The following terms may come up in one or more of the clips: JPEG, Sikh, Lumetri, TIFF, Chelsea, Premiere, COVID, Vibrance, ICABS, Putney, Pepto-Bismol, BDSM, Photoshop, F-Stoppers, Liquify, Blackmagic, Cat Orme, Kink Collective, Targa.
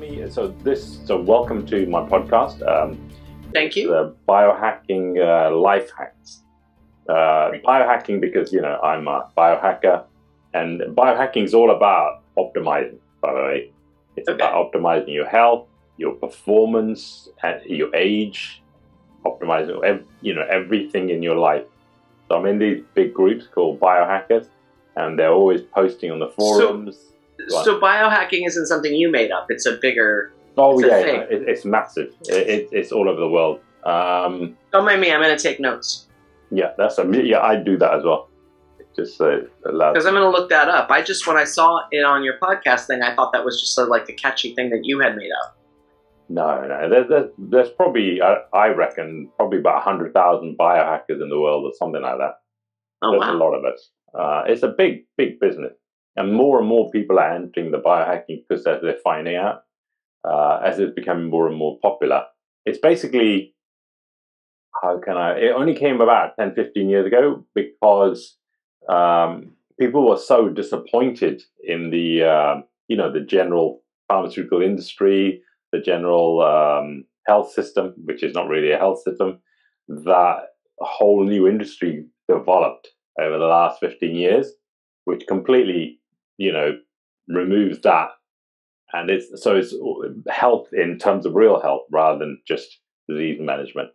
me. So welcome to my podcast. Thank you. Biohacking life hacks. Biohacking because, you know, I'm a biohacker, and biohacking is all about optimizing, by the way. It's about optimizing your health, your performance, and your age, optimizing, you know, everything in your life. So I'm in these big groups called biohackers, and they're always posting on the forums. So biohacking isn't something you made up. It's a bigger thing. It's massive. It's all over the world. Don't mind me. I'm going to take notes. Yeah, I do that as well. Just so because I'm going to look that up. I just, when I saw it on your podcast thing, I thought that was just sort of like the catchy thing that you had made up. No. There's probably, I reckon, probably about 100,000 biohackers in the world or something like that. Oh, there's a lot of us. It's a big, big business. And more people are entering the biohacking because they're finding out, as it's becoming more and more popular. It's basically, it only came about 10, 15 years ago because people were so disappointed in the, you know, the general pharmaceutical industry, the general health system, which is not really a health system, that a whole new industry developed over the last 15 years, which completely, you know, removes that. And it's health in terms of real health rather than just disease management.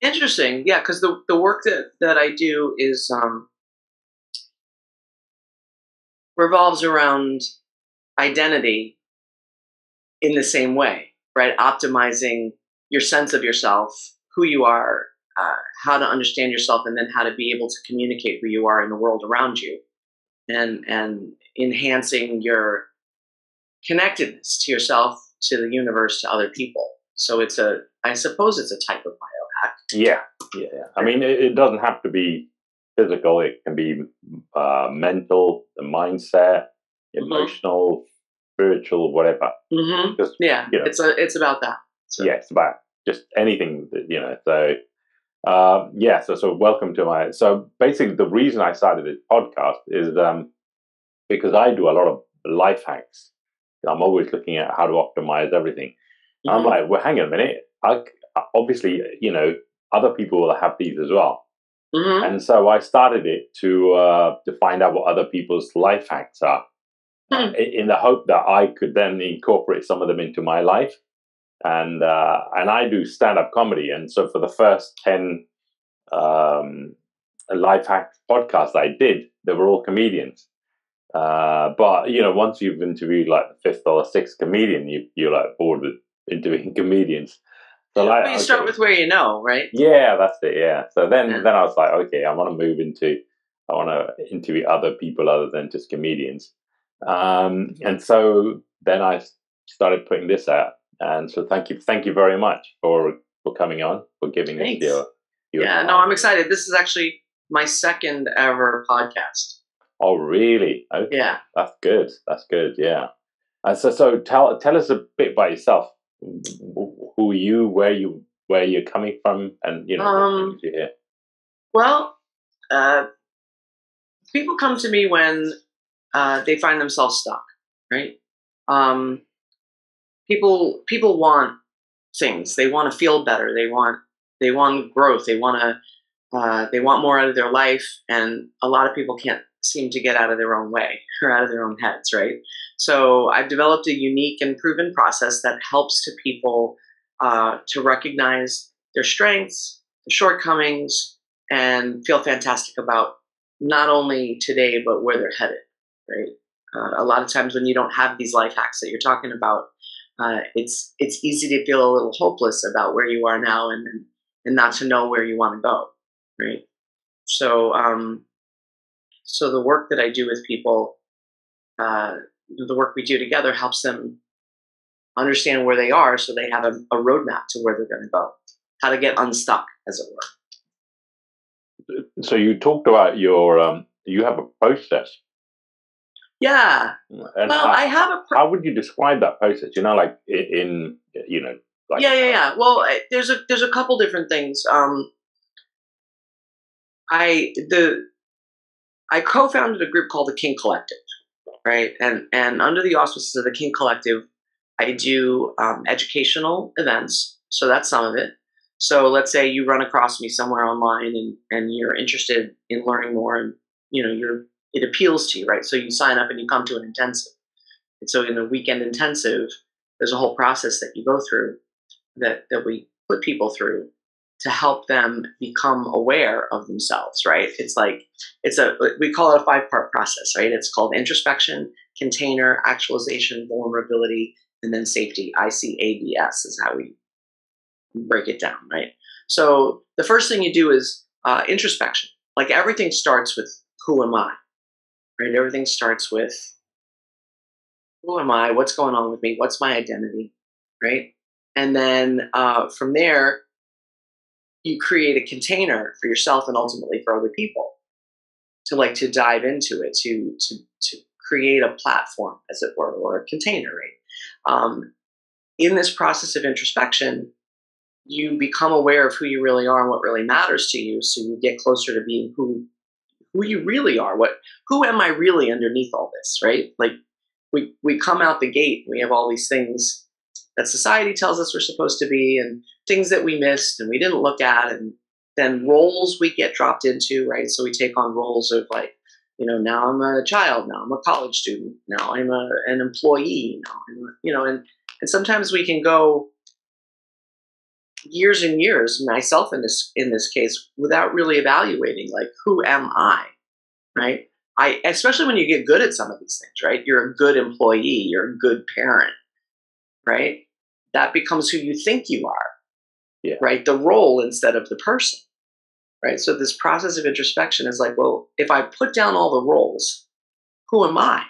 Interesting. Yeah, because the work that I do is revolves around identity in the same way, right? Optimizing your sense of yourself, who you are, how to understand yourself, and then how to be able to communicate who you are in the world around you. And enhancing your connectedness to yourself, to the universe, to other people. So it's I suppose it's a type of biohack. Yeah. I mean, it doesn't have to be physical. It can be mental, the mindset, emotional, spiritual, whatever. Mm-hmm. Just, yeah, you know, it's about that. So. Yeah, it's about just anything, you know. So so welcome to my. So basically, the reason I started this podcast is because I do a lot of life hacks. I'm always looking at how to optimize everything. Mm-hmm. I'm like, well, hang on a minute. Obviously, you know, other people will have these as well. Mm-hmm. And so I started it to find out what other people's life hacks are, in the hope that I could then incorporate some of them into my life. And I do stand-up comedy, and so for the first 10 life hack podcasts I did, they were all comedians. But you know, once you've interviewed like the fifth or sixth comedian, you're like bored with interviewing comedians. So like, you start with where you know, right? Yeah, that's it. Yeah. So then I was like, okay, I want to interview other people other than just comedians. And so then I started putting this out. And so thank you very much for coming on, for giving us your time. No, I'm excited. This is actually my second ever podcast. Oh, really? Okay. Yeah. That's good. Yeah. And so tell us a bit about yourself. Who are you, where you're coming from, and you know, what you're here. Well, people come to me when they find themselves stuck, right? People want things. They want to feel better. They want growth. They want more out of their life. And a lot of people can't seem to get out of their own way or out of their own heads, right? So I've developed a unique and proven process that helps to people to recognize their strengths, their shortcomings, and feel fantastic about not only today, but where they're headed, right? A lot of times when you don't have these life hacks that you're talking about, it's easy to feel a little hopeless about where you are now and not to know where you want to go, right? So the work that I do with people, the work we do together helps them understand where they are so they have a roadmap to where they're going to go, how to get unstuck, as it were. So you talked about your, you have a process. Yeah. And well, I have a process. How would you describe that process? You know, like in, you know, like. Yeah. Well, there's a couple different things. I co-founded a group called the Kink Collective, right? And under the auspices of the Kink Collective, I do educational events. So that's some of it. So let's say you run across me somewhere online and you're interested in learning more and, you know, it appeals to you, right? So you sign up and you come to an intensive. And so in the weekend intensive, there's a whole process that you go through that we put people through to help them become aware of themselves, right? It's like, we call it a 5-part process, right? It's called introspection, container, actualization, vulnerability, and then safety. ICABS is how we break it down, right? So the first thing you do is introspection. Like everything starts with who am I, right? Everything starts with who am I? What's going on with me? What's my identity, right? And then from there, you create a container for yourself and ultimately for other people to dive into it, to create a platform, as it were, or a container, right? In this process of introspection, you become aware of who you really are and what really matters to you. So you get closer to being who you really are. Who am I really underneath all this, right? Like we come out the gate, we have all these things that society tells us we're supposed to be and things that we missed and we didn't look at, and then roles we get dropped into, right? So we take on roles of like, you know, now I'm a child, now I'm a college student, now I'm an employee, now I'm, you know, and sometimes we can go years and years, myself in this case, without really evaluating, like, who am I, right? Especially when you get good at some of these things, right? You're a good employee, you're a good parent, right? That becomes who you think you are, yeah, right? The role instead of the person, right? So this process of introspection is like, well, if I put down all the roles, who am I,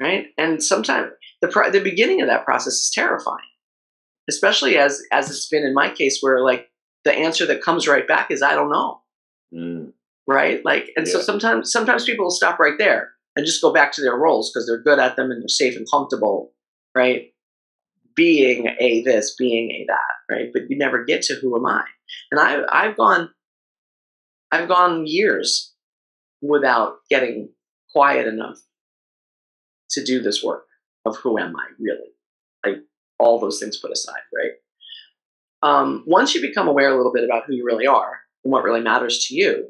right? And sometimes the beginning of that process is terrifying. Especially as it's been in my case, where like the answer that comes right back is I don't know, right? Like, and yeah. So sometimes people will stop right there and just go back to their roles because they're good at them and they're safe and comfortable, right? Being a this, being a that, right? But you never get to who am I? And I've gone years without getting quiet enough to do this work of who am I really, like. All those things put aside, right? Once you become aware a little bit about who you really are and what really matters to you,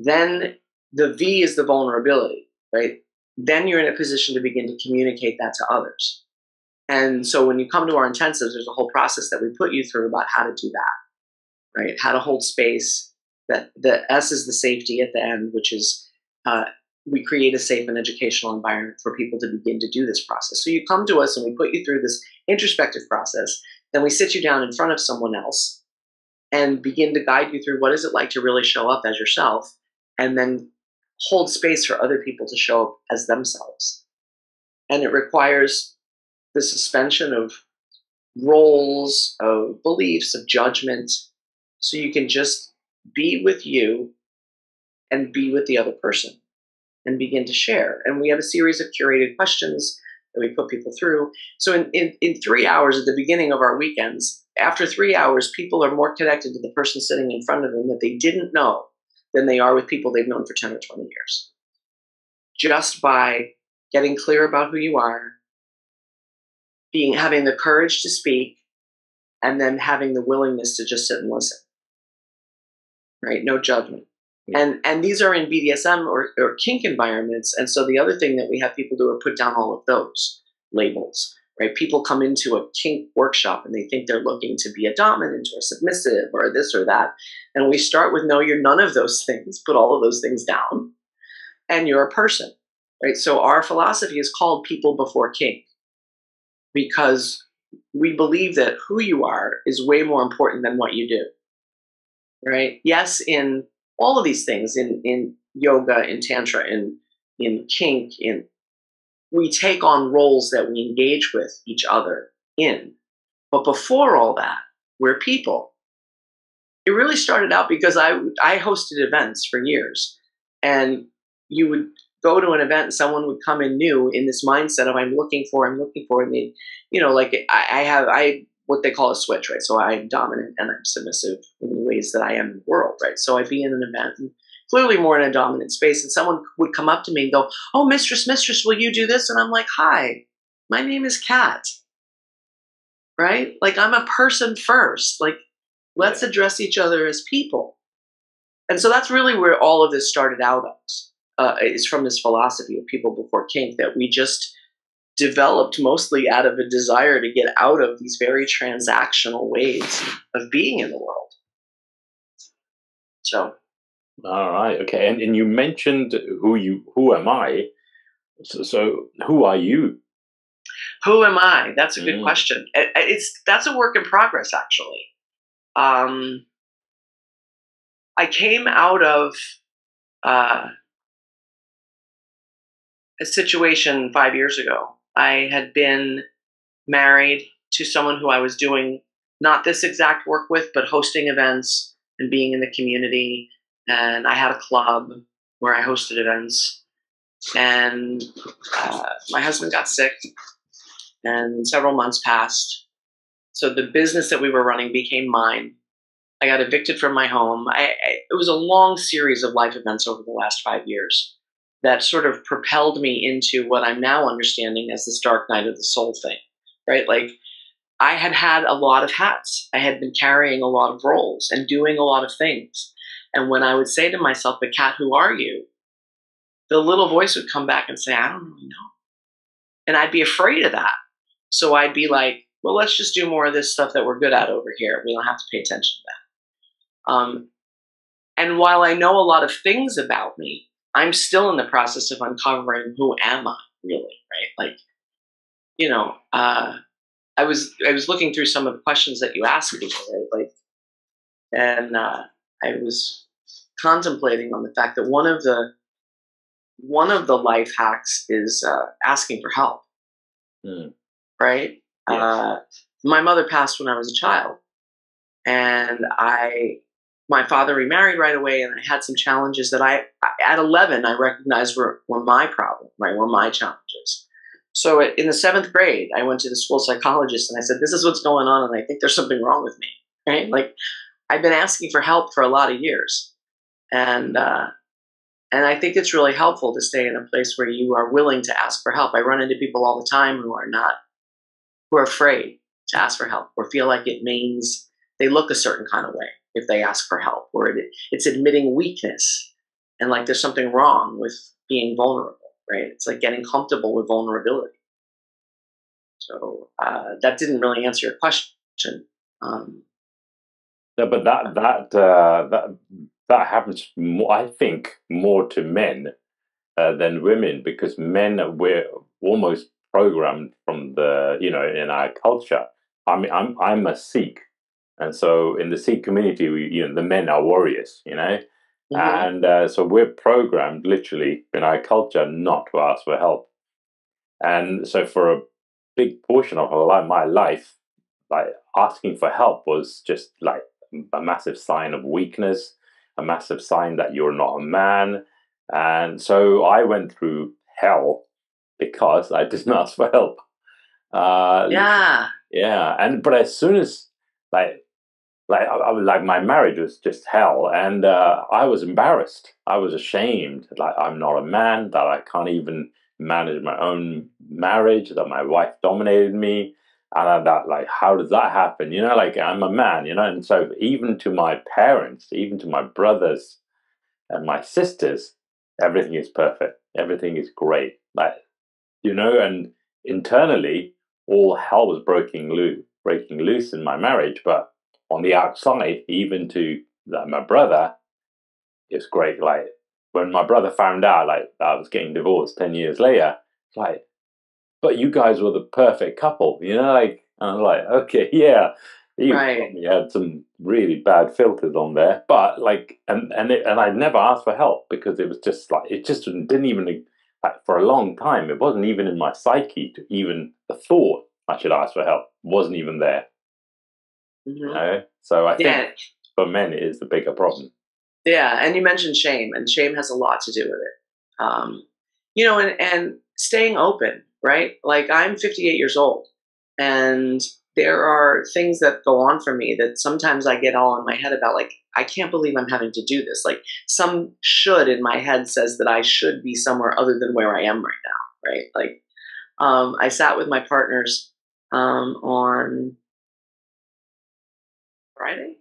then the V is the vulnerability, right? Then you're in a position to begin to communicate that to others. And so when you come to our intensives, there's a whole process that we put you through about how to do that, right? How to hold space. That the S is the safety at the end, which is we create a safe and educational environment for people to begin to do this process. So you come to us and we put you through this introspective process, then we sit you down in front of someone else and begin to guide you through what is it like to really show up as yourself, and then hold space for other people to show up as themselves. And it requires the suspension of roles, of beliefs, of judgment, so you can just be with you and be with the other person. And begin to share. And we have a series of curated questions that we put people through. So in 3 hours at the beginning of our weekends, after 3 hours, people are more connected to the person sitting in front of them that they didn't know than they are with people they've known for 10 or 20 years. Just by getting clear about who you are, having the courage to speak, and then having the willingness to just sit and listen. Right? No judgment. And these are in BDSM or kink environments. And so the other thing that we have people do are put down all of those labels, right? People come into a kink workshop and they think they're looking to be a dominant or submissive or this or that. And we start with, no, you're none of those things. Put all of those things down. And you're a person, right? So our philosophy is called People Before Kink, because we believe that who you are is way more important than what you do, right? Yes, in all of these things, in yoga, in tantra, in kink, we take on roles that we engage with each other in. But before all that, we're people. It really started out because I hosted events for years. And you would go to an event and someone would come in new in this mindset of I'm looking for. And they, you know, like I have what they call a switch, right? So I'm dominant and I'm submissive in the ways that I am in the world, right? So I'd be in an event and clearly more in a dominant space, and someone would come up to me and go, oh, mistress, will you do this? And I'm like, hi, my name is Cat. right? Like, I'm a person first. Like, let's address each other as people. And so that's really where all of this started out as, is from this philosophy of people before kink that we just developed mostly out of a desire to get out of these very transactional ways of being in the world. So. All right. Okay. And you mentioned who am I? So who are you? Who am I? That's a good question. That's a work in progress, actually. I came out of a situation 5 years ago. I had been married to someone who I was doing not this exact work with, but hosting events and being in the community. And I had a club where I hosted events. And my husband got sick. And several months passed. So the business that we were running became mine. I got evicted from my home. It was a long series of life events over the last 5 years that sort of propelled me into what I'm now understanding as this dark night of the soul thing, right? Like, I had had a lot of hats. I had been carrying a lot of roles and doing a lot of things. And when I would say to myself, but Cat, who are you? The little voice would come back and say, I don't really know. And I'd be afraid of that. So I'd be like, well, let's just do more of this stuff that we're good at over here. We don't have to pay attention to that. And while I know a lot of things about me, I'm still in the process of uncovering who am I really, right? Like, you know, I was looking through some of the questions that you asked me, right? Like, and I was contemplating on the fact that one of the life hacks is asking for help, right? Yes. My mother passed when I was a child, and my father remarried right away, and I had some challenges that at 11, I recognized were my problem, right? Were my challenges. So in the 7th grade, I went to the school psychologist, and I said, this is what's going on, and I think there's something wrong with me, right? Like, I've been asking for help for a lot of years, and I think it's really helpful to stay in a place where you are willing to ask for help. I run into people all the time who are afraid to ask for help or feel like it means they look a certain kind of way if they ask for help, or it's admitting weakness and like there's something wrong with being vulnerable, right? It's like getting comfortable with vulnerability. So that didn't really answer your question. No, but that happens more, I think, more to men than women, because men, we're almost programmed from the, you know, in our culture. I mean, I'm a Sikh, and so in the Sikh community, the men are warriors, you know, and so we're programmed literally in our culture not to ask for help, and so for a big portion of my life, like asking for help was just like a massive sign of weakness, a massive sign that you're not a man. And so I went through hell because I didn't ask for help. But as soon as my marriage was just hell, and I was embarrassed, I was ashamed, like I'm not a man, that I can't even manage my own marriage, that my wife dominated me. And I'm like, how does that happen? You know, like, I'm a man, you know? And so even to my parents, even to my brothers and my sisters, everything is perfect. Everything is great. Like, you know, and internally, all hell was breaking loose in my marriage. But on the outside, even to my brother, it's great. Like, when my brother found out, like, I was getting divorced 10 years later, it's like, but you guys were the perfect couple, you know, like, and I'm like, okay, yeah, you probably had some really bad filters on there, but like, and I never asked for help because it was just like, it just didn't even, like, for a long time, it wasn't even in my psyche to even, the thought I should ask for help wasn't even there, you know? So I think for men, it is the bigger problem. Yeah. And you mentioned shame, and shame has a lot to do with it. You know, and staying open. Right? Like, I'm 58 years old, and there are things that go on for me that sometimes I get all in my head about, like, I can't believe I'm having to do this. Like, some should in my head says that I should be somewhere other than where I am right now. Right? Like, I sat with my partners, on Friday?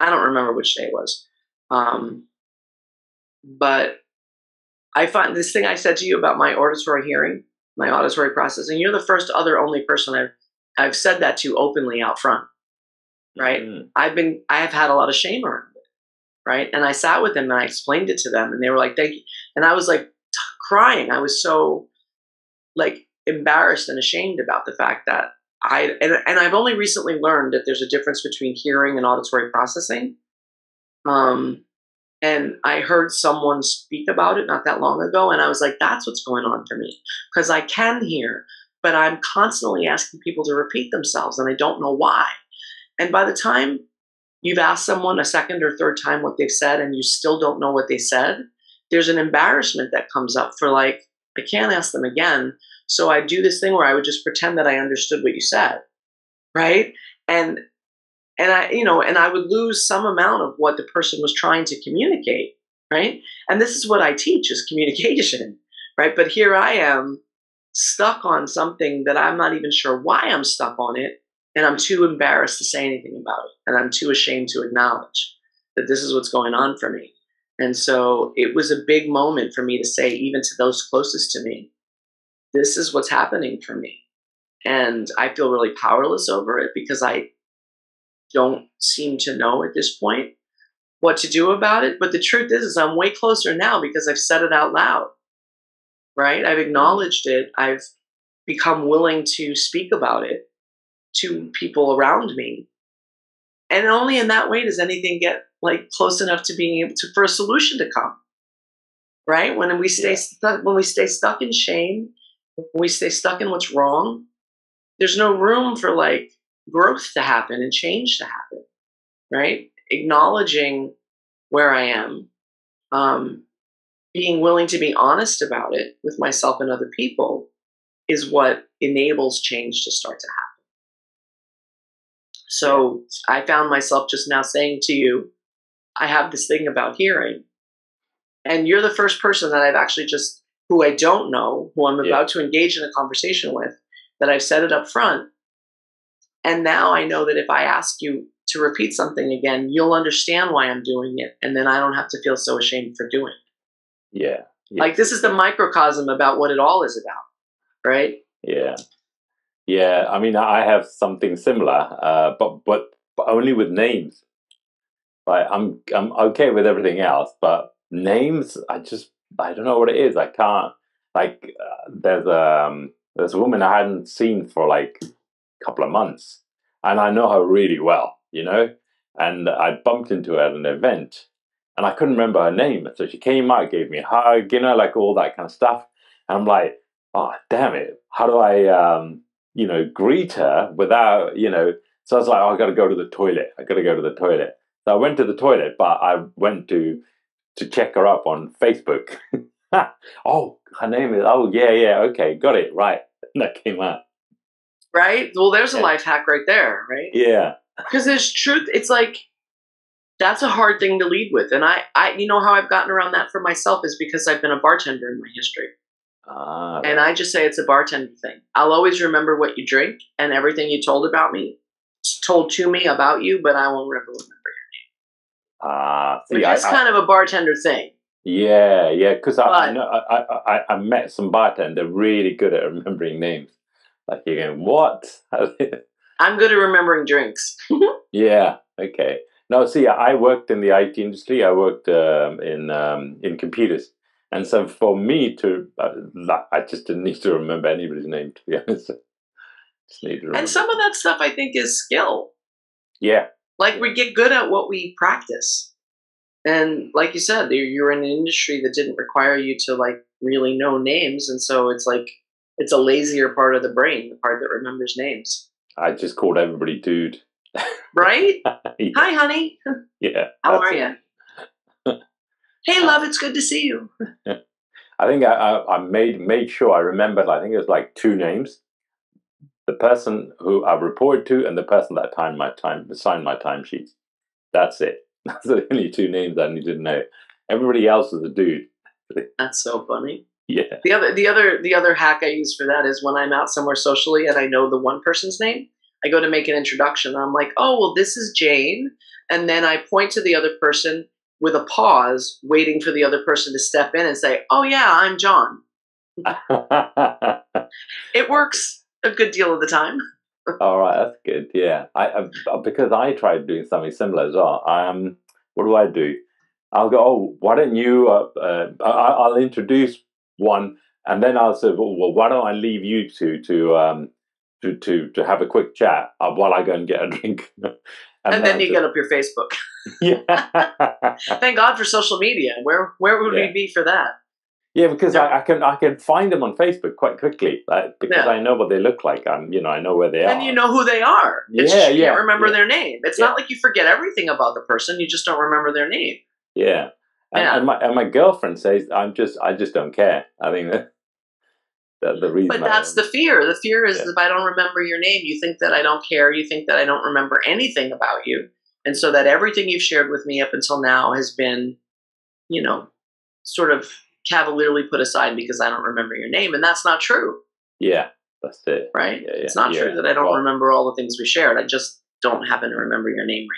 I don't remember which day it was. But I find this thing I said to you about my auditory hearing, my auditory processing, you're the first other only person I've said that to openly out front, right? Mm-hmm. I have had a lot of shame around it, right? And I sat with them and I explained it to them and they were like, thank you. And I was like crying. I was so like embarrassed and ashamed about the fact that I've only recently learned that there's a difference between hearing and auditory processing. And I heard someone speak about it not that long ago. And I was like, that's what's going on for me, because I can hear, but I'm constantly asking people to repeat themselves and I don't know why. And by the time you've asked someone a second or third time what they've said and you still don't know what they said, there's an embarrassment that comes up for like, I can't ask them again. So I do this thing where I would just pretend that I understood what you said, right? And I would lose some amount of what the person was trying to communicate, right? And this is what I teach, is communication, right? But here I am stuck on something that I'm not even sure why I'm stuck on it, and I'm too embarrassed to say anything about it, and I'm too ashamed to acknowledge that this is what's going on for me. And so it was a big moment for me to say, even to those closest to me, this is what's happening for me. And I feel really powerless over it because I don't seem to know at this point what to do about it. But the truth is I'm way closer now because I've said it out loud, right? I've acknowledged it. I've become willing to speak about it to people around me. And only in that way does anything get like close enough to being able to, for a solution to come, right? When we stay stuck, when we stay stuck in shame, when we stay stuck in what's wrong, there's no room for like growth to happen and change to happen, right? Acknowledging where I am, being willing to be honest about it with myself and other people is what enables change to start to happen. So I found myself just now saying to you, I have this thing about hearing, and you're the first person that I've actually just, who I don't know, who I'm about to engage in a conversation with, that I've said it up front. And now I know that if I ask you to repeat something again, you'll understand why I'm doing it. And then I don't have to feel so ashamed for doing it. Yeah. Like this is the microcosm about what it all is about, right? Yeah. Yeah. I mean, I have something similar, but only with names. Like I'm okay with everything else, but names, I don't know what it is. I can't, like, there's a woman I hadn't seen for like a couple of months, and I know her really well, you know, and I bumped into her at an event and I couldn't remember her name. So she came out, gave me a hug, you know, like all that kind of stuff. And I'm like, oh, damn it. How do I, you know, greet her without, you know, so I was like, oh, I got to go to the toilet. I got to go to the toilet. So I went to the toilet, but I went to check her up on Facebook. Oh, her name is, oh, yeah, yeah, okay, got it, right. And that came out. Right? Well, there's a life hack right there, right? Yeah. Because there's truth. It's like, that's a hard thing to lead with. And I, you know how I've gotten around that for myself is because I've been a bartender in my history. And I just say it's a bartender thing. I'll always remember what you drink and everything you told to me about you, but I won't ever remember. It's kind of a bartender thing. Yeah, yeah. Because I met some bartender really good at remembering names. Like you're going, what? I'm good at remembering drinks. Yeah. Okay. No, see, I worked in the IT industry. I worked in computers, and so for me to, I just didn't need to remember anybody's name, to be honest. Just need to remember. And some of that stuff I think is skill. Yeah. Like we get good at what we practice. And like you said, you're in an industry that didn't require you to like really know names. And so it's like, it's a lazier part of the brain, the part that remembers names. I just called everybody dude. Right? Yeah. Hi, honey. Yeah. How are you? Hey, love, it's good to see you. I think I made sure I remembered, I think it was like 2 names. The person who I reported to and the person that signed my timesheets. That's it. That's the only 2 names I needed to know. Everybody else is a dude. That's so funny. Yeah. The other hack I use for that is when I'm out somewhere socially and I know the one person's name, I go to make an introduction and I'm like, oh, well, this is Jane. And then I point to the other person with a pause, waiting for the other person to step in and say, oh, yeah, I'm John. It works a good deal of the time. All right, that's good. Yeah, because I tried doing something similar as well. What do? I'll go, oh, why don't you? I'll introduce one, and then I'll say, well, why don't I leave you two to have a quick chat while I go and get a drink. And then you get up your Facebook. Yeah. Thank God for social media. Where would we be for that? Yeah, because I can find them on Facebook quite quickly, because I know what they look like. I know where they are. And you know who they are. It's just, you can't remember their name. It's not like you forget everything about the person. You just don't remember their name. Yeah. And my girlfriend says, I just don't care. I think that's the reason. But that's the fear. The fear is if I don't remember your name, you think that I don't care. You think that I don't remember anything about you. And so that everything you've shared with me up until now has been, sort of cavalierly put aside because I don't remember your name. And that's not true. Yeah, that's it. Right? Yeah, yeah, it's not true that I don't remember all the things we shared. I just don't happen to remember your name right now.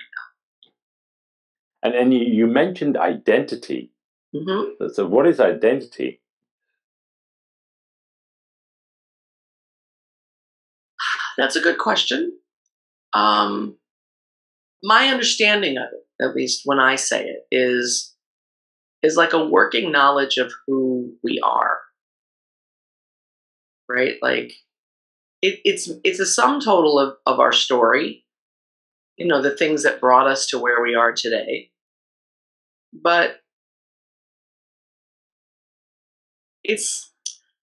And you mentioned identity. Mm-hmm. So what is identity? That's a good question. My understanding of it, at least when I say it, is like a working knowledge of who we are, right? Like it's a sum total of our story, the things that brought us to where we are today. But it's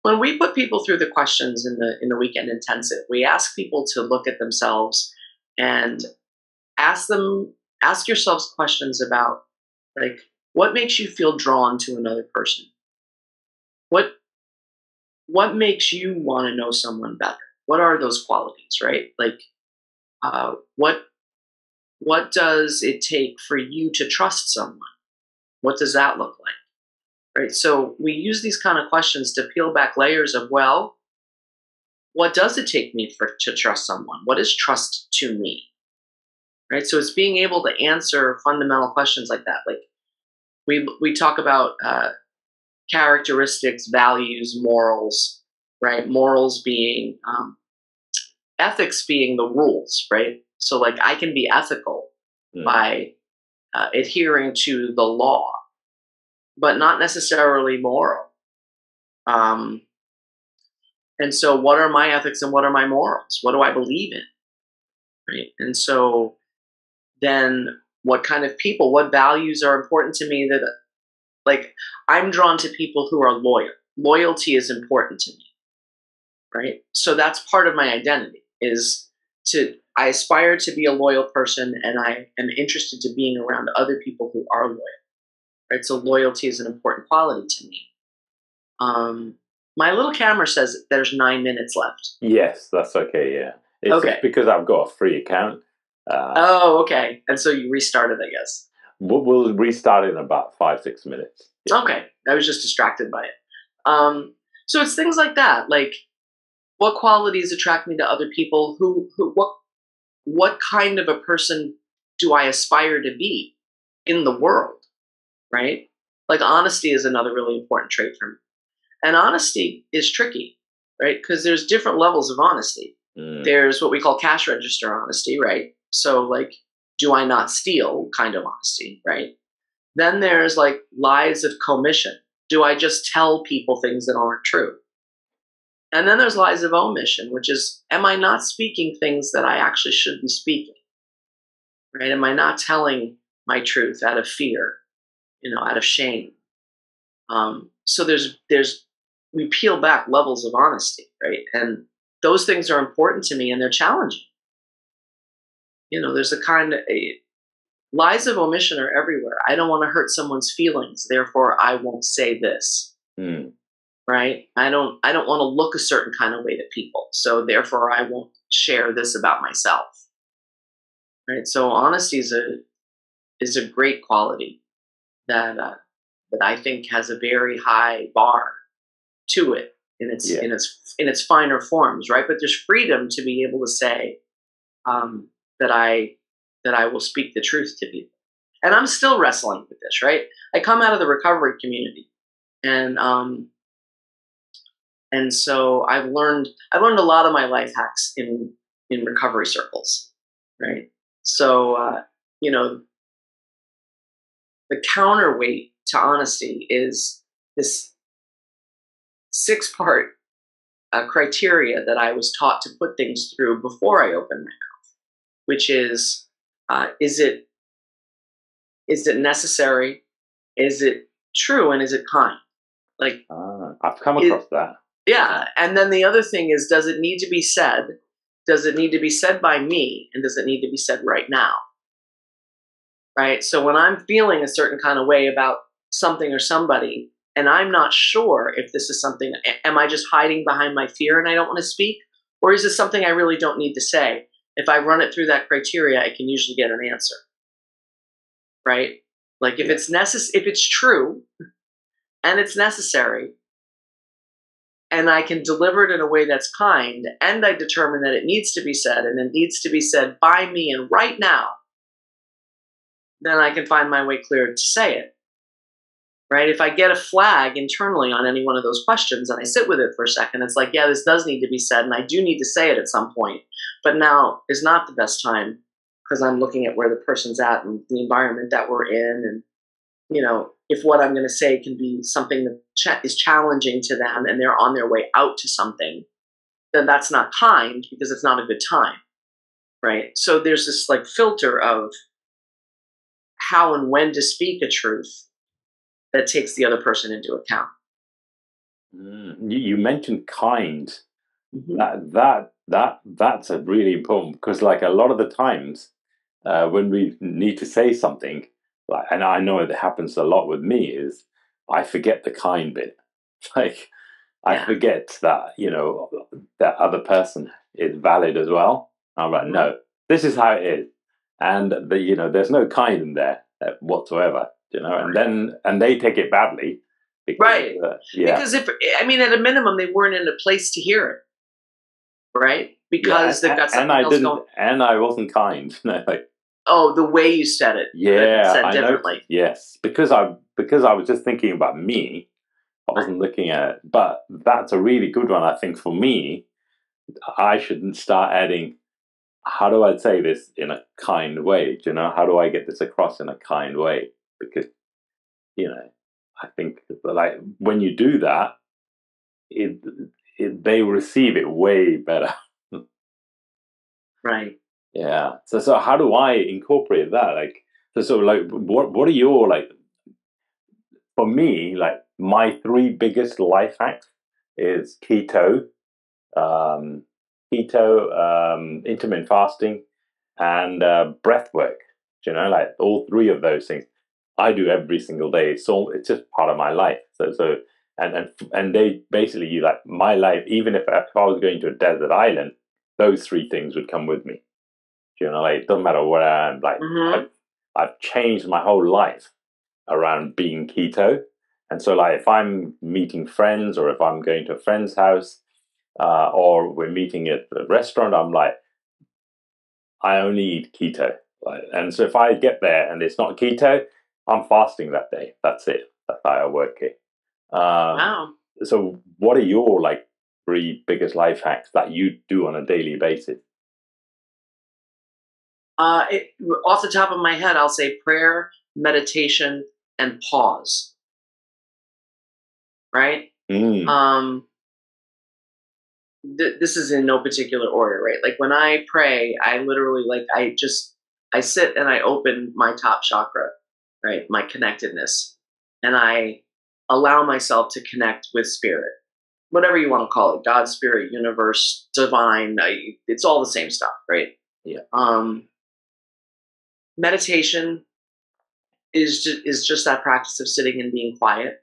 when we put people through the questions in the weekend intensive, we ask people to look at themselves and ask yourselves questions about, like, what makes you feel drawn to another person? What makes you want to know someone better? What are those qualities, right? Like, what does it take for you to trust someone? What does that look like, right? So we use these kind of questions to peel back layers of, well, what does it take me to trust someone? What is trust to me, right? So it's being able to answer fundamental questions like that. Like we talk about characteristics, values, morals, right? Morals being, ethics being the rules, right? So, like, I can be ethical by adhering to the law, but not necessarily moral. And so, what are my ethics and what are my morals? What do I believe in? Right. And so, then, what kind of people? What values are important to me? That, like, I'm drawn to people who are loyal. Loyalty is important to me. Right. So that's part of my identity. I aspire to be a loyal person, and I am interested to being around other people who are loyal. Right? So loyalty is an important quality to me. My little camera says there's 9 minutes left. Yes, that's okay, yeah. It's okay. Because I've got a free account. Oh, okay. And so you restarted, I guess. We'll restart in about 5-6 minutes. Yeah. Okay. I was just distracted by it. So it's things like that. Like, what qualities attract me to other people? What kind of a person do I aspire to be in the world, right? Like, honesty is another really important trait for me. And honesty is tricky, right? Because there's different levels of honesty. There's what we call cash register honesty, right? So, like, do I not steal kind of honesty, right? Then there's, like, lies of commission. Do I just tell people things that aren't true? And then there's lies of omission, which is, am I not speaking things that I actually should be speaking, right? Am I not telling my truth out of fear, out of shame? So we peel back levels of honesty, right? And those things are important to me, and they're challenging. There's lies of omission are everywhere. I don't want to hurt someone's feelings, therefore I won't say this. Right? I don't want to look a certain kind of way to people, so therefore I won't share this about myself. Right? So honesty is a great quality that I think has a very high bar to it in its finer forms, right? But there's freedom to be able to say, that I will speak the truth to people. And I'm still wrestling with this, right? I come out of the recovery community, and so I've learned a lot of my life hacks in recovery circles, right? So you know, the counterweight to honesty is this six-part criteria that I was taught to put things through before I opened my mouth, which is it necessary? Is it true? And is it kind? Like, I've come across that. Yeah. And then the other thing is, does it need to be said? Does it need to be said by me? And does it need to be said right now? Right. So when I'm feeling a certain kind of way about something or somebody, and I'm not sure if this is something, am I just hiding behind my fear and I don't want to speak? Or is this something I really don't need to say? If I run it through that criteria, I can usually get an answer. Right? Like if it's necessary, if it's true and it's necessary and I can deliver it in a way that's kind and I determine that it needs to be said and it needs to be said by me and right now, then I can find my way clear to say it. Right? If I get a flag internally on any one of those questions and I sit with it for a second, it's like, yeah, this does need to be said and I do need to say it at some point, but now is not the best time, because I'm looking at where the person's at and the environment that we're in. And, you know, if what I'm going to say can be something that is challenging to them and they're on their way out to something, then that's not kind because it's not a good time. Right. So there's this like filter of how and when to speak a truth that takes the other person into account. You mentioned kind. Mm-hmm. That's a really important, because like a lot of the times when we need to say something, like, and I know it happens a lot with me, is I forget the kind bit. Like I forget that, you know, that other person is valid as well. I'm like, no, this is how it is, and the, you know, there's no kind in there whatsoever, you know, and then and they take it badly. Because, right. Yeah. Because if, I mean, at a minimum, they weren't in a place to hear it. Right? Because yeah, they've got something else going. And I wasn't kind. No, like, oh, the way you said it. Yeah. Said differently. Know, yes. Because I was just thinking about me. I wasn't looking at it. But that's a really good one, I think, for me. I shouldn't start adding, how do I say this in a kind way? Do you know? How do I get this across in a kind way? Because, you know, I think like when you do that, they receive it way better. Right. Yeah. So how do I incorporate that? Like, so like, what are your, like, for me, like my three biggest life hacks is keto, intermittent fasting, and breath work. You know, like all three of those things I do every single day. So it's just part of my life. And they basically, like my life, even if I was going to a desert island, those three things would come with me. You know, like it doesn't matter where I am. Like I've changed my whole life around being keto. And so like if I'm meeting friends or if I'm going to a friend's house or we're meeting at the restaurant, I'm like, I only eat keto. Like, and so if I get there and it's not keto, I'm fasting that day. That's it. That's how I work it. Wow. So what are your like three biggest life hacks that you do on a daily basis? Off the top of my head, I'll say prayer, meditation, and pause. Right? This is in no particular order, right? Like when I pray, I literally like I sit and I open my top chakra, right? My connectedness. And I allow myself to connect with spirit, whatever you want to call it, God, spirit, universe, divine. It's all the same stuff, right? Yeah. Meditation is just that practice of sitting and being quiet.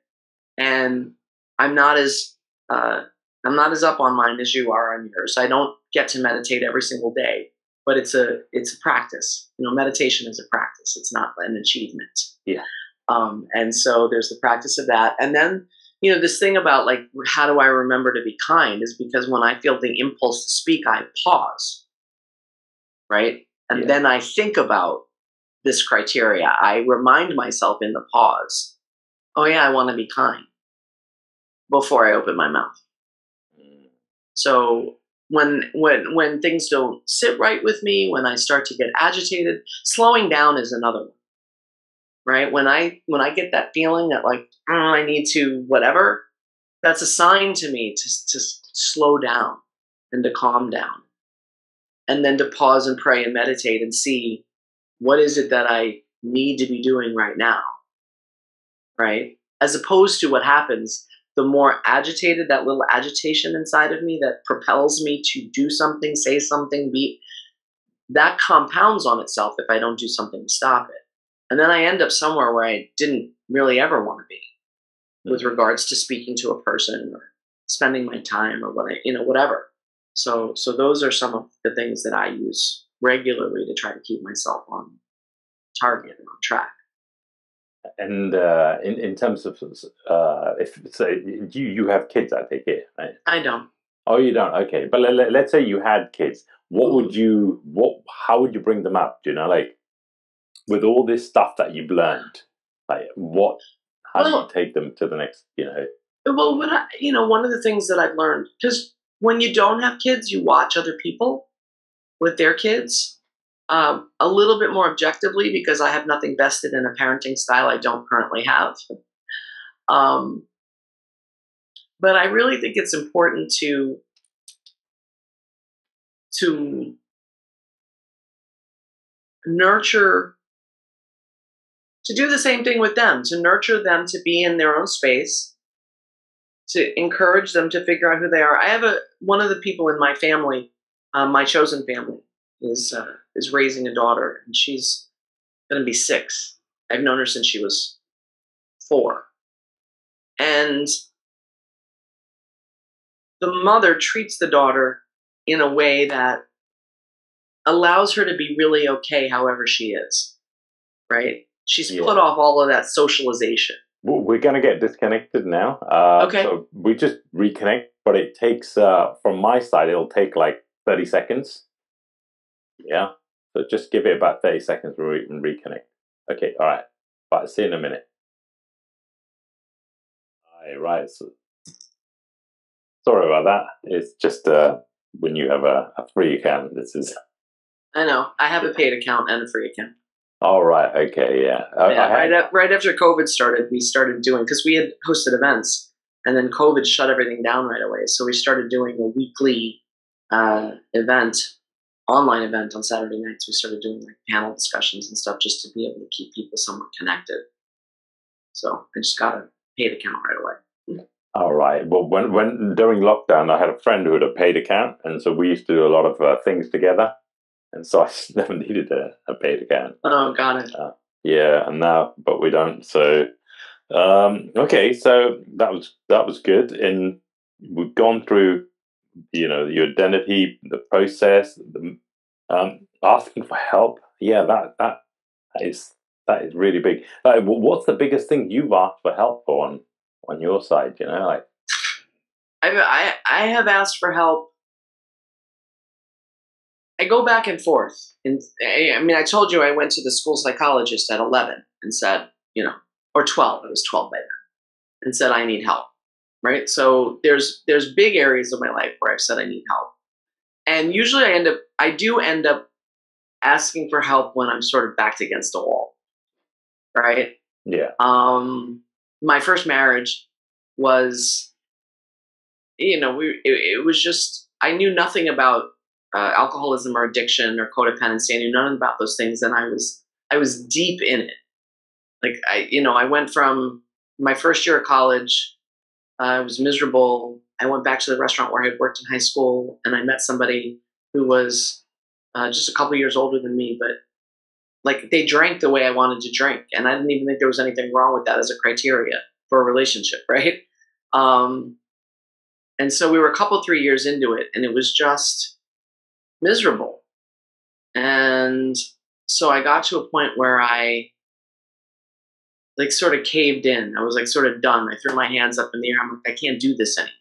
And I'm not as up on mine as you are on yours. I don't get to meditate every single day, but it's a practice. You know, meditation is a practice. It's not an achievement. Yeah. And so there's the practice of that. And then, you know, this thing about like, how do I remember to be kind is because when I feel the impulse to speak, I pause. right? And then I think about this criteria. I remind myself in the pause, oh yeah, I want to be kind before I open my mouth. So when things don't sit right with me, when I start to get agitated, slowing down is another one, right? When I get that feeling that like, I need to whatever, that's a sign to me to slow down and to calm down, and then to pause and pray and meditate and see what is it that I need to be doing right now, right? As opposed to what happens, the more agitated, that little agitation inside of me that propels me to do something, say something, be, that compounds on itself if I don't do something to stop it. And then I end up somewhere where I didn't really ever want to be with regards to speaking to a person or spending my time or what I, you know, whatever. So those are some of the things that I use regularly to try to keep myself on target and on track. And in terms of, if so, you have kids, I take it, right? I don't. Oh, you don't. Okay, but let's say you had kids. What would you? How would you bring them up? Do you know, like, with all this stuff that you've learned, like what? How do you take them to the next? You know. Well, what I, you know, one of the things that I've learned, because when you don't have kids, you watch other people with their kids. A little bit more objectively, because I have nothing vested in a parenting style I don't currently have. But I really think it's important to nurture, to do the same thing with them, to nurture them to be in their own space, to encourage them to figure out who they are. I have one of the people in my family, my chosen family, is raising a daughter, and she's going to be 6. I've known her since she was 4. And the mother treats the daughter in a way that allows her to be really okay however she is, right? She's put off all of that socialization. We're going to get disconnected now. Okay. So we just reconnect, but it takes, from my side, it'll take like 30 seconds. Yeah, so just give it about 30 seconds and reconnect. Okay, all right. All right, see you in a minute. All right, so, sorry about that. It's just when you have a free account, this is... I know. I have a paid account and a free account. All right, okay, yeah. Right after COVID started, we started doing... Because we had hosted events, and then COVID shut everything down right away. So we started doing a weekly event, online event on Saturday nights. We started doing like panel discussions and stuff just to be able to keep people somewhat connected. So I just got a paid account right away. All right. Well, when during lockdown, I had a friend who had a paid account, and so we used to do a lot of things together. And so I never needed a paid account. Oh, got it. Yeah, and now, but we don't. So okay, so that was good, and we've gone through, you know, your identity, the process, the, asking for help. Yeah, that is really big. Like, what's the biggest thing you've asked for help for on your side? You know, like I have asked for help. I go back and forth, and I mean, I told you I went to the school psychologist at 11 and said, you know, or 12. It was 12 by then, and said I need help. Right. So there's big areas of my life where I've said I need help. And usually I do end up asking for help when I'm sort of backed against a wall. Right. Yeah. My first marriage was, you know, it was just, I knew nothing about alcoholism or addiction or codependency. I knew nothing about those things. And I was deep in it. Like I went from my first year of college, I was miserable. I went back to the restaurant where I had worked in high school, and I met somebody who was just a couple years older than me, but like they drank the way I wanted to drink. And I didn't even think there was anything wrong with that as a criteria for a relationship, right? And so we were a couple, 3 years into it, and it was just miserable. And so I got to a point where I like sort of caved in. I was like sort of done. I threw my hands up in the air. I'm like, I can't do this anymore.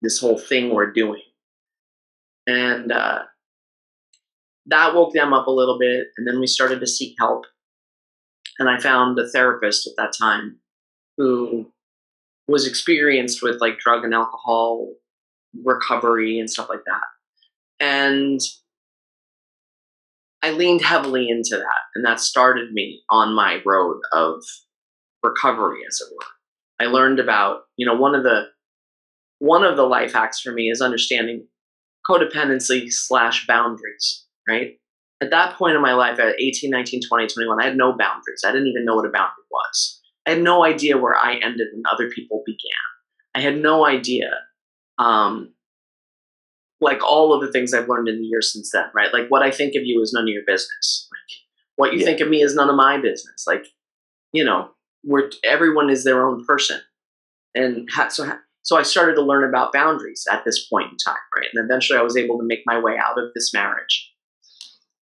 This whole thing we're doing. And that woke them up a little bit. And then we started to seek help. And I found a therapist at that time who was experienced with like drug and alcohol recovery and stuff like that. And I leaned heavily into that, and that started me on my road of recovery, as it were. I learned about, you know, one of the life hacks for me is understanding codependency / boundaries, right? At that point in my life, at 18, 19, 20, 21, I had no boundaries. I didn't even know what a boundary was. I had no idea where I ended and other people began. I had no idea, like all of the things I've learned in the years since then, right? Like what I think of you is none of your business. Like what you think of me is none of my business. Like, you know, everyone is their own person. And so I started to learn about boundaries at this point in time, right? And eventually I was able to make my way out of this marriage.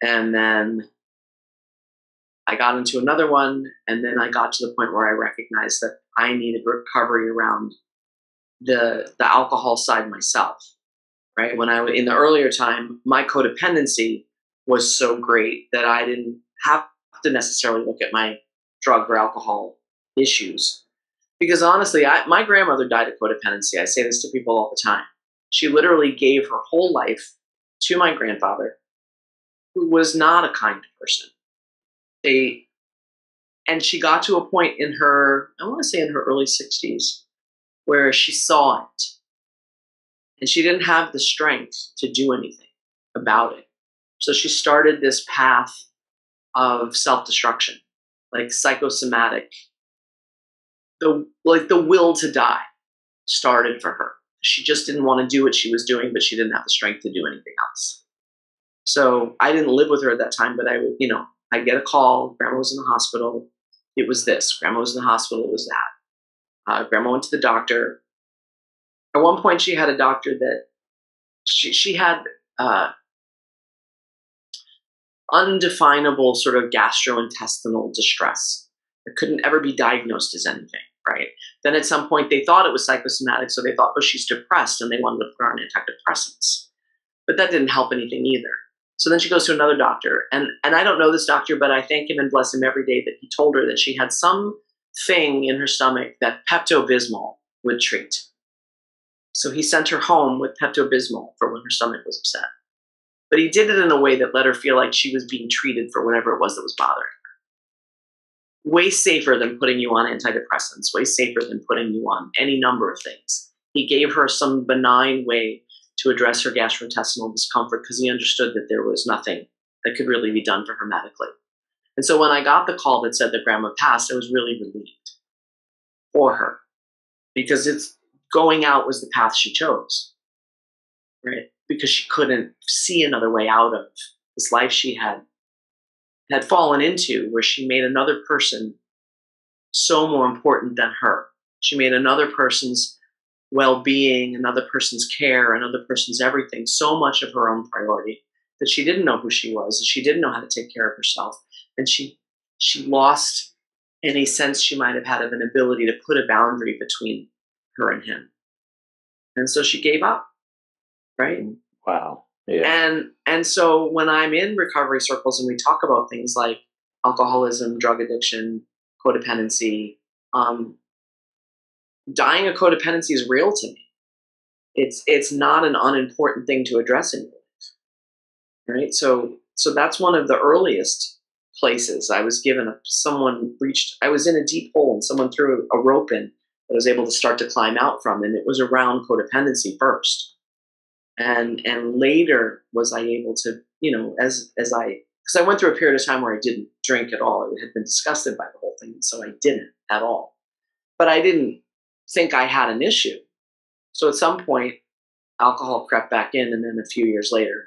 And then I got into another one. And then I got to the point where I recognized that I needed recovery around the alcohol side myself. Right. When I was in the earlier time, my codependency was so great that I didn't have to necessarily look at my drug or alcohol issues, because honestly, my grandmother died of codependency. I say this to people all the time. She literally gave her whole life to my grandfather, who was not a kind person. And she got to a point in her, I want to say in her early 60s, where she saw it. And she didn't have the strength to do anything about it. So she started this path of self-destruction, like psychosomatic, like the will to die started for her. She just didn't want to do what she was doing, but she didn't have the strength to do anything else. So I didn't live with her at that time, but I would, you know, I'd get a call. Grandma was in the hospital. It was this. Grandma was in the hospital. It was that. Grandma went to the doctor. At one point, she had a doctor that she had undefinable sort of gastrointestinal distress. It couldn't ever be diagnosed as anything, right? Then at some point, they thought it was psychosomatic, so they thought, oh, she's depressed, and they wanted to put her on antidepressants. But that didn't help anything either. So then she goes to another doctor, and I don't know this doctor, but I thank him and bless him every day that he told her that she had some thing in her stomach that Pepto-Bismol would treat. So he sent her home with Pepto-Bismol for when her stomach was upset. But he did it in a way that let her feel like she was being treated for whatever it was that was bothering her. Way safer than putting you on antidepressants, way safer than putting you on any number of things. He gave her some benign way to address her gastrointestinal discomfort because he understood that there was nothing that could really be done for her medically. And so when I got the call that said that grandma passed, I was really relieved for her, because it's going out was the path she chose, right? Because she couldn't see another way out of this life she had fallen into, where she made another person so more important than her. She made another person's well-being, another person's care, another person's everything so much of her own priority that she didn't know who she was, and she didn't know how to take care of herself, and she lost any sense she might have had of an ability to put a boundary between her and him. And so she gave up, right? Wow. Yeah. And so when I'm in recovery circles and we talk about things like alcoholism, drug addiction, codependency, dying of codependency is real to me. It's not an unimportant thing to address in your life, right? So that's one of the earliest places I was given. I was in a deep hole and someone threw a rope in. I was able to start to climb out from, and it was around codependency first, and later was I able to, you know, because I went through a period of time where I didn't drink at all. I had been disgusted by the whole thing, so I didn't at all. But I didn't think I had an issue. So at some point, alcohol crept back in, and then a few years later,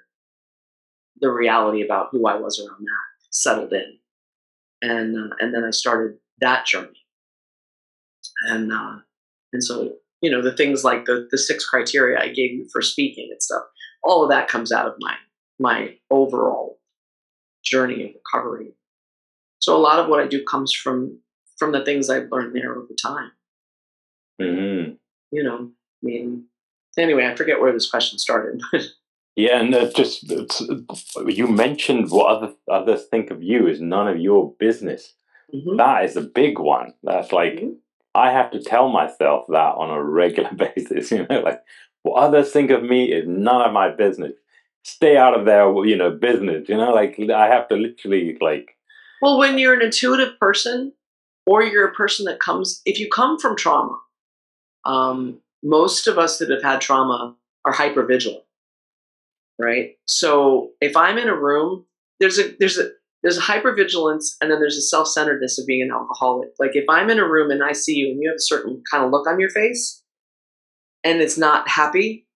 the reality about who I was around that settled in, and then I started that journey. And so, you know, the things like the 6 criteria I gave you for speaking and stuff, all of that comes out of my overall journey of recovery. So a lot of what I do comes from the things I've learned there over time. Mm-hmm. You know, I mean, anyway, I forget where this question started. Yeah, and just you mentioned what others think of you is none of your business. Mm-hmm. That is a big one. That's like, mm-hmm. I have to tell myself that on a regular basis, you know, like what others think of me is none of my business. Stay out of their, you know, business, you know, like I have to literally like. Well, when you're an intuitive person or you're a person that comes, if you come from trauma, most of us that have had trauma are hypervigilant, right? So if I'm in a room, there's a hypervigilance, and then there's a self-centeredness of being an alcoholic. Like if I'm in a room and I see you and you have a certain kind of look on your face and it's not happy,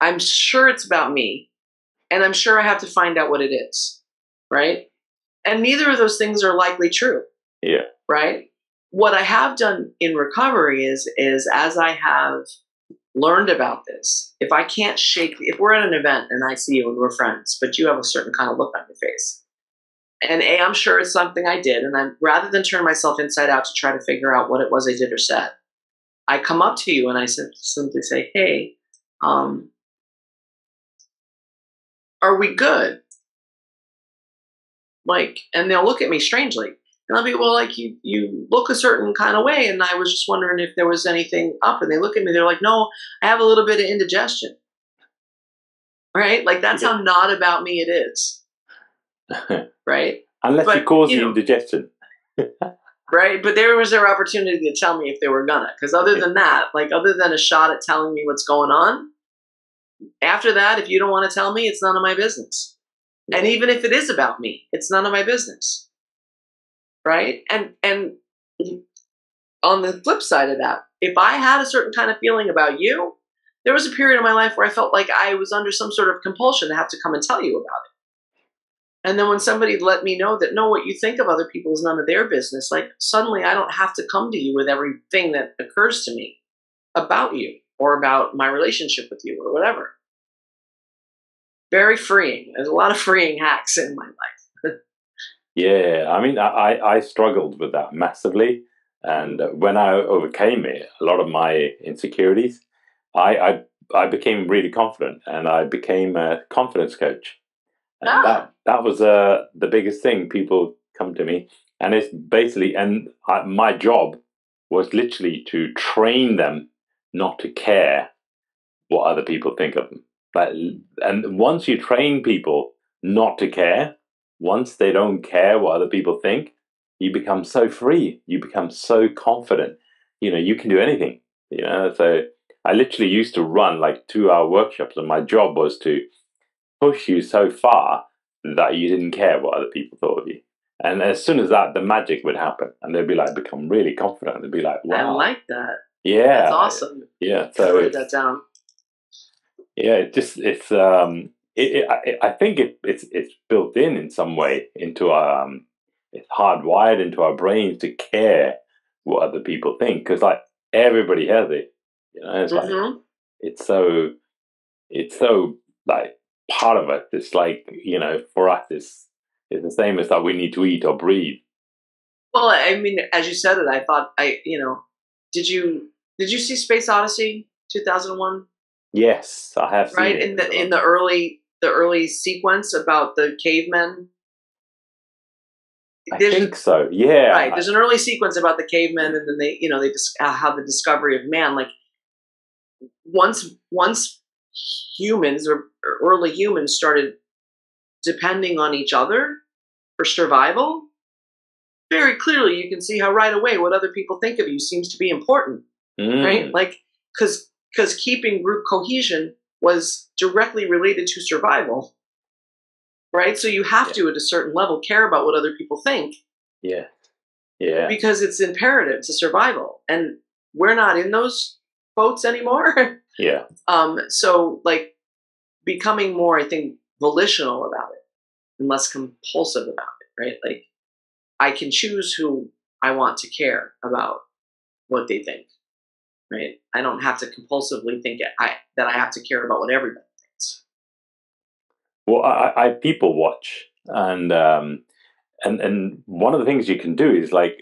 I'm sure it's about me, and I'm sure I have to find out what it is, right? And neither of those things are likely true. Yeah. Right? What I have done in recovery is as I have learned about this, if I can't shake, if we're at an event and I see you and we're friends, but you have a certain kind of look on your face, and A, I'm sure it's something I did. And I'm, rather than turn myself inside out to try to figure out what it was I did or said, I come up to you and I simply say, hey, are we good? Like, and they'll look at me strangely. And I'll be, well, like you look a certain kind of way. And I was just wondering if there was anything up. And they look at me, they're like, no, I have a little bit of indigestion. Right? Like that's how not about me it is. Right? Unless but, you cause the indigestion. Right? But there was their opportunity to tell me if they were gonna. Because other than that, like other than a shot at telling me what's going on, after that, if you don't want to tell me, it's none of my business. Yeah. And even if it is about me, it's none of my business. Right? And on the flip side of that, if I had a certain kind of feeling about you, there was a period of my life where I felt like I was under some sort of compulsion to have to come and tell you about it. And then when somebody let me know that, no, what you think of other people is none of their business, like suddenly I don't have to come to you with everything that occurs to me about you or about my relationship with you or whatever. Very freeing. There's a lot of freeing hacks in my life. Yeah, I mean, I struggled with that massively. And when I overcame it, a lot of my insecurities, I became really confident, and I became a confidence coach. And that was the biggest thing. People come to me, and it's basically, and my job was literally to train them not to care what other people think of them. Like, and once you train people not to care, once they don't care what other people think, you become so free. You become so confident. You know, you can do anything. You know, so I literally used to run like 2-hour workshops, and my job was to push you so far that you didn't care what other people thought of you. And as soon as that, the magic would happen, and they'd be like, become really confident. They'd be like, wow. I like that. Yeah. That's awesome. Yeah. So write that down. Yeah. It just, it's, I think it's built in some way into our, it's hardwired into our brains to care what other people think. 'Cause like everybody has it, you know, it's like, it's so like, part of it. It's like, you know, for us, it's the same as that we need to eat or breathe. Well, I mean, as you said it, I thought, did you see Space Odyssey 2001? Yes, I have. Right? Seen it. In the early sequence about the cavemen. I think so. Yeah. Right. There's an early sequence about the cavemen, and then they have the discovery of man. Like once humans or early humans started depending on each other for survival, very clearly you can see how right away what other people think of you seems to be important, right? Like, because keeping group cohesion was directly related to survival, right? So you have to, at a certain level, care about what other people think. Yeah. Yeah. Because it's imperative to survival. And we're not in those boats anymore. Yeah. So like becoming more, I think, volitional about it and less compulsive about it, right? Like I can choose who I want to care about what they think, right? I don't have to compulsively think that I have to care about what everybody thinks. Well, I people watch, and one of the things you can do is like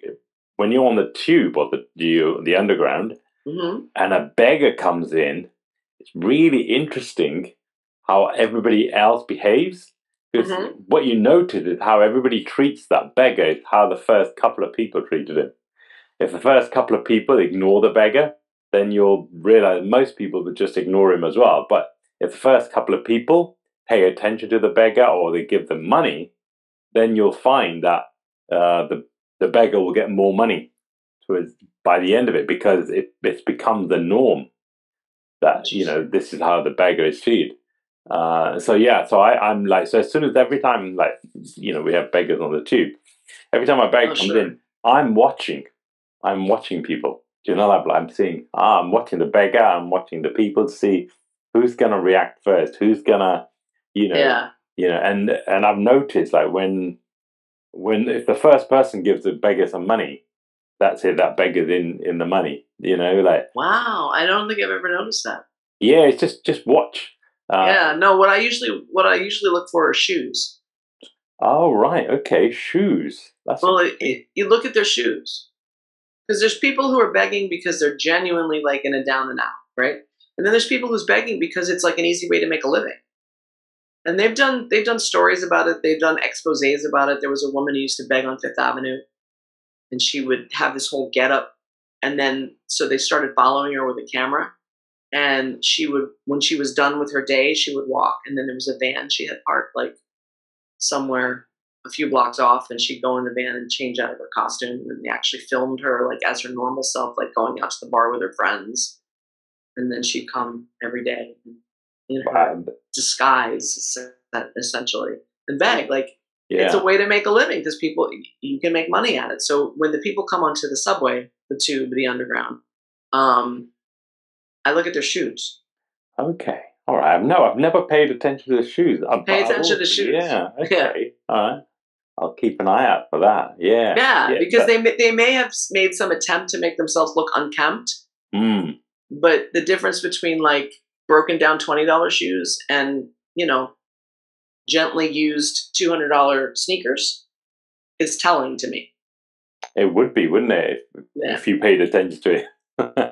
when you're on the tube or the underground. Mm-hmm. And a beggar comes in, it's really interesting how everybody else behaves. Because what you noted is how everybody treats that beggar is how the first couple of people treated him. If the first couple of people ignore the beggar, then you'll realize most people would just ignore him as well. But if the first couple of people pay attention to the beggar or they give them money, then you'll find that the beggar will get more money by the end of it, because it's become the norm that, you know, this is how the beggar is treated. So I'm like, so as soon as every time, like, you know, we have beggars on the tube, every time a beggar comes in, I'm watching people. Do you know that? I'm watching the beggar, I'm watching the people to see who's going to react first, who's going to, and I've noticed, like, if the first person gives the beggar some money, that's it, that beggar's in the money, you know, like. Wow, I don't think I've ever noticed that. Yeah, it's just watch. What I usually look for are shoes. Oh, right, okay, shoes. You look at their shoes. Because there's people who are begging because they're genuinely like in a down and out, right? And then there's people who's begging because it's like an easy way to make a living. And they've done stories about it. They've done exposés about it. There was a woman who used to beg on Fifth Avenue, and she would have this whole getup. And then so they started following her with a camera. And she would, when she was done with her day, she would walk. And then there was a van she had parked like somewhere a few blocks off, and she'd go in the van and change out of her costume, and they actually filmed her like as her normal self, like going out to the bar with her friends. And then she'd come every day in her disguise, essentially, and beg. Like, it's a way to make a living because people, you can make money at it. So when the people come onto the subway, the tube, the underground, I look at their shoes. Okay. All right. No, I've never paid attention to the shoes. Pay attention to the shoes. Yeah. Okay. Yeah. All right. I'll keep an eye out for that. Yeah. Yeah, because they may have made some attempt to make themselves look unkempt. Mm. But the difference between like broken down $20 shoes and, you know, gently used $200 sneakers is telling to me. It would be, wouldn't it? If you paid attention to it.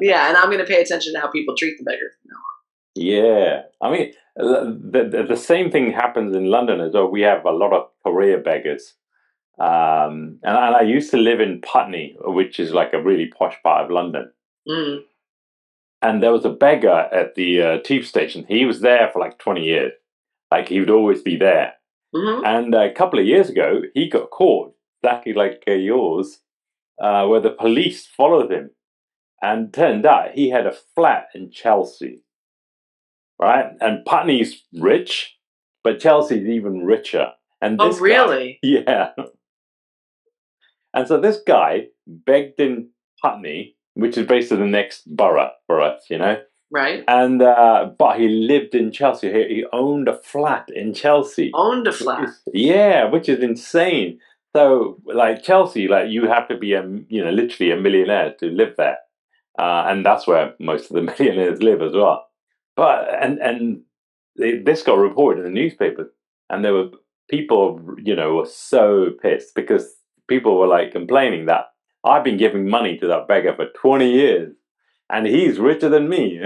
Yeah, and I'm going to pay attention to how people treat the beggar from now on. Yeah, I mean, the same thing happens in London as well. We have a lot of career beggars. And I used to live in Putney, which is like a really posh part of London. Mm. And there was a beggar at the tube station. He was there for like 20 years. Like, he would always be there. Mm-hmm. And a couple of years ago, he got caught, exactly like yours, where the police followed him. And turned out he had a flat in Chelsea, right? And Putney's rich, but Chelsea's even richer. And this guy, yeah. And so this guy begged in Putney, which is basically the next borough for us, you know? Right. And but he lived in Chelsea. He owned a flat in Chelsea. Owned a flat. Yeah, which is insane. So like Chelsea, like you have to be literally a millionaire to live there. And that's where most of the millionaires live as well. But this got reported in the newspapers, and there were people, you know, were so pissed because people were like complaining that I've been giving money to that beggar for 20 years, and he's richer than me.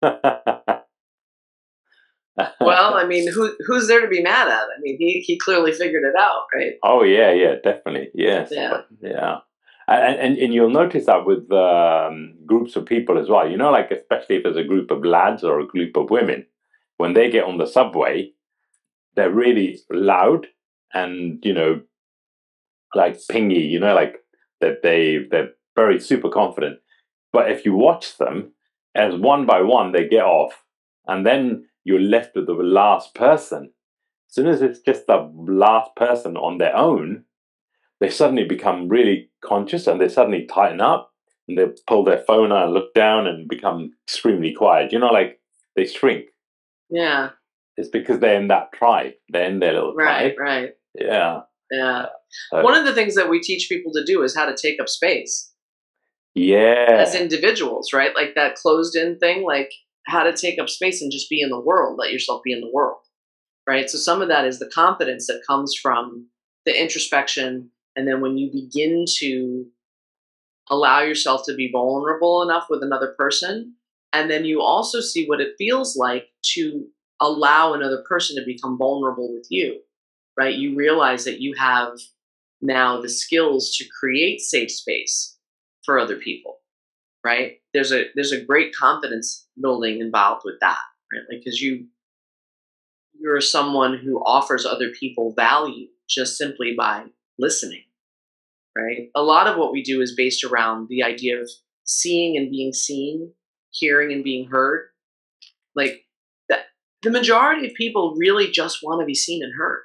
Well, I mean, who's there to be mad at? I mean, he clearly figured it out, right? Oh yeah, definitely, yes, yeah. But, yeah. And you'll notice that with groups of people as well. You know, like especially if there's a group of lads or a group of women, when they get on the subway, they're really loud and, you know, like pingy. You know, like that they're very super confident. But if you watch them, as one by one they get off, and then you're left with the last person. As soon as it's just the last person on their own, they suddenly become really conscious and they suddenly tighten up and they pull their phone out and look down and become extremely quiet. You know, like they shrink. Yeah. It's because they're in that tribe. They're in their little tribe. Right. Yeah. Yeah. So, one of the things that we teach people to do is how to take up space. Yeah. As individuals, right? Like that closed in thing, like how to take up space and just be in the world, let yourself be in the world. Right. So some of that is the confidence that comes from the introspection. And then when you begin to allow yourself to be vulnerable enough with another person, and then you also see what it feels like to allow another person to become vulnerable with you, right? You realize that you have now the skills to create safe space for other people, right? There's a great confidence building involved with that, right? Like, because you're someone who offers other people value just simply by listening, right? A lot of what we do is based around the idea of seeing and being seen, hearing and being heard. Like, the majority of people really just want to be seen and heard.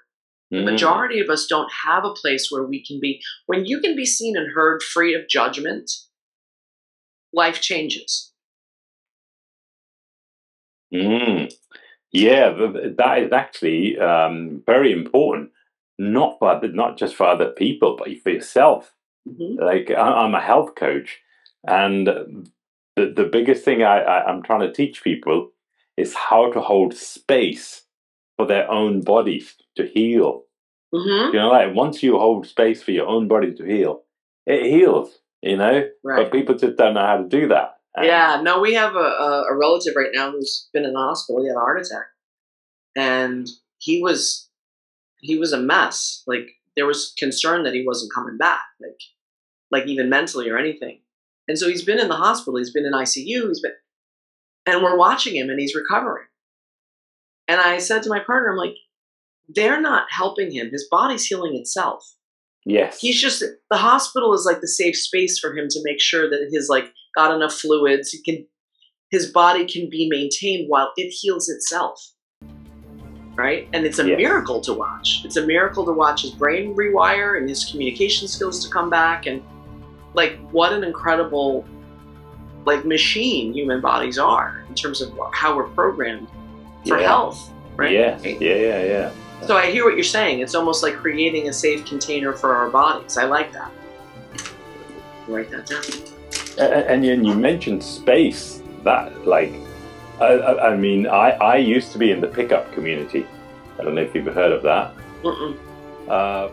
The majority of us don't have a place where we can be. When you can be seen and heard free of judgment, life changes. Yeah, that is actually very important. Not just for other people, but for yourself. Like, I'm a health coach, and the biggest thing I'm trying to teach people is how to hold space for their own bodies to heal. You know, like, once you hold space for your own body to heal, it heals, you know? But people just don't know how to do that. And yeah, no, we have a relative right now who's been in the hospital. He had a heart attack, and he was a mess. Like, there was concern that he wasn't coming back, like even mentally or anything. And so he's been in the hospital, he's been in ICU, and we're watching him, and he's recovering. And I said to my partner, I'm like, they're not helping him. His body's healing itself. Yes. He's just, the hospital is like the safe space for him to make sure that he's like got enough fluids. His body can be maintained while it heals itself. Right? And it's a miracle to watch. It's a miracle to watch his brain rewire and his communication skills to come back. And like, what an incredible, like, machine human bodies are in terms of how we're programmed for health. Right? Yeah. So I hear what you're saying. It's almost like creating a safe container for our bodies. I like that. Write that down. And you mentioned space. That, like, I mean, I used to be in the pickup community. I don't know if you've heard of that.